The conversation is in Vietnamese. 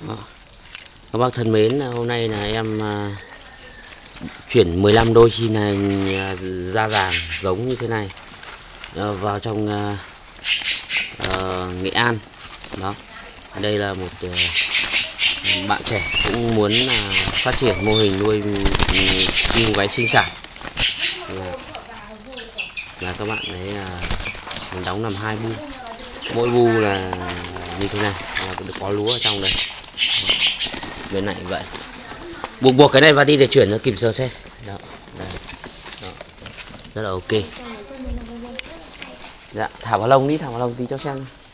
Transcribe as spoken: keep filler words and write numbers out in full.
Đó. Các bác thân mến, hôm nay là em à, chuyển mười lăm đôi chim này ra vàng giống như thế này à, vào trong à, à, Nghệ An. Đó, đây là một à, bạn trẻ cũng muốn à, phát triển mô hình nuôi chim váy sinh sản. Là, là các bạn đấy à, đóng làm hai bu, mỗi bu là như thế này, là được có lúa ở trong đây. Bên này vậy, buộc buộc cái này vào đi để chuyển nó kịp giờ xe. Đó, đây. Đó. Rất là ok. Dạ, thả vào lông đi, thả vào lông tí cho xem.